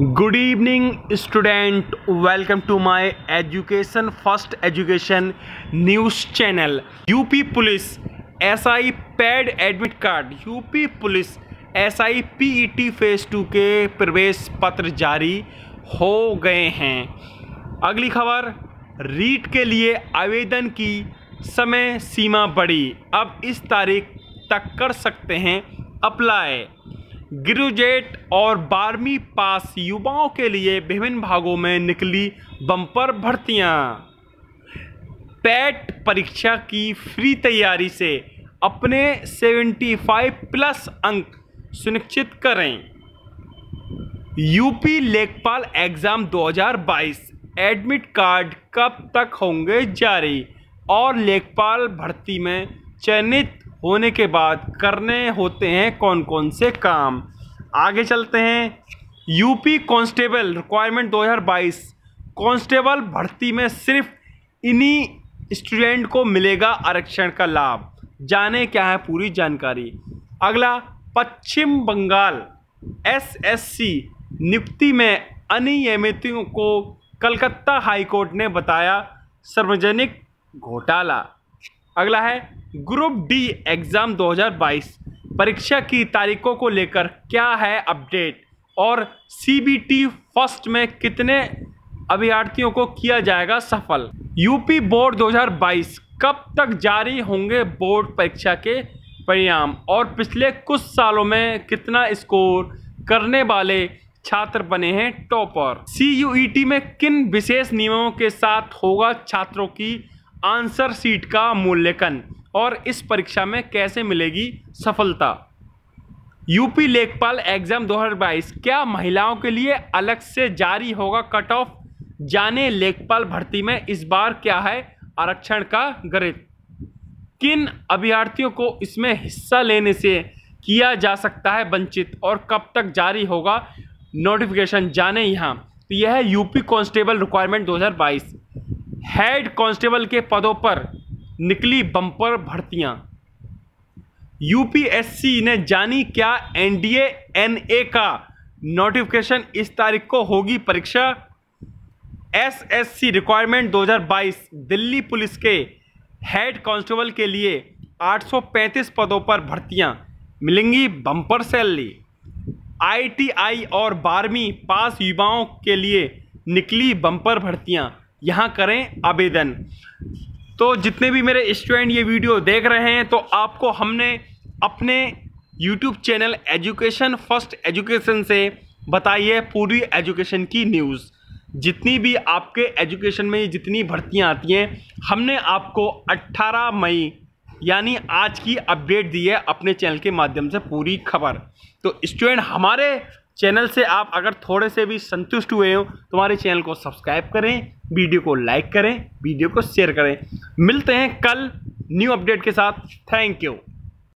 Good evening student, welcome to my education first education news channel. UP police SI पैड admit card, UP police SI PET phase 2 के प्रवेश पत्र जारी हो गए हैं। अगली खबर, रीट के लिए आवेदन की समय सीमा बढ़ी, अब इस तारीख तक कर सकते हैं अप्लाई। ग्रेजुएट और 12वीं पास युवाओं के लिए विभिन्न भागों में निकली बम्पर भर्तियां। पैट परीक्षा की फ्री तैयारी से अपने 75 प्लस अंक सुनिश्चित करें। यूपी लेखपाल एग्ज़ाम 2022 एडमिट कार्ड कब तक होंगे जारी और लेखपाल भर्ती में चयनित होने के बाद करने होते हैं कौन कौन से काम। आगे चलते हैं, यूपी कांस्टेबल रिक्वायरमेंट 2022, कांस्टेबल भर्ती में सिर्फ इन्हीं स्टूडेंट को मिलेगा आरक्षण का लाभ, जाने क्या है पूरी जानकारी। अगला, पश्चिम बंगाल एसएससी नियुक्ति में अनियमितों को कलकत्ता हाई कोर्ट ने बताया सार्वजनिक घोटाला। अगला है, ग्रुप डी एग्ज़ाम 2022 परीक्षा की तारीखों को लेकर क्या है अपडेट और सीबीटी फर्स्ट में कितने अभ्यर्थियों को किया जाएगा सफल। यूपी बोर्ड 2022 कब तक जारी होंगे बोर्ड परीक्षा के परिणाम और पिछले कुछ सालों में कितना स्कोर करने वाले छात्र बने हैं टॉपर। सीयूईटी में किन विशेष नियमों के साथ होगा छात्रों की आंसर सीट का मूल्यांकन और इस परीक्षा में कैसे मिलेगी सफलता। यूपी लेखपाल एग्ज़ाम 2022 क्या महिलाओं के लिए अलग से जारी होगा कट ऑफ, जाने लेखपाल भर्ती में इस बार क्या है आरक्षण का गणित। किन अभ्यर्थियों को इसमें हिस्सा लेने से किया जा सकता है वंचित और कब तक जारी होगा नोटिफिकेशन, जाने यहाँ। तो यह है UP constable requirement 2022। Head constable के पदों पर निकली बम्पर भर्तियां। यूपीएससी ने जानी क्या एनडीए एनए का नोटिफिकेशन, इस तारीख को होगी परीक्षा। एसएससी रिक्वायरमेंट 2022 दिल्ली पुलिस के हेड कांस्टेबल के लिए 835 पदों पर भर्तियां, मिलेंगी बम्पर सैलरी। आईटीआई और 12वीं पास युवाओं के लिए निकली बम्पर भर्तियां, यहाँ करें आवेदन। तो जितने भी मेरे स्टूडेंट ये वीडियो देख रहे हैं, तो आपको हमने अपने YouTube channel education first education से बताई है पूरी एजुकेशन की न्यूज़। जितनी भी आपके एजुकेशन में जितनी भर्तियाँ आती हैं, हमने आपको 18 मई यानी आज की अपडेट दी है अपने चैनल के माध्यम से पूरी खबर। तो स्टूडेंट, हमारे चैनल से आप अगर थोड़े से भी संतुष्ट हुए हो तो हमारे चैनल को सब्सक्राइब करें, वीडियो को लाइक करें, वीडियो को शेयर करें। मिलते हैं कल न्यू अपडेट के साथ। Thank you.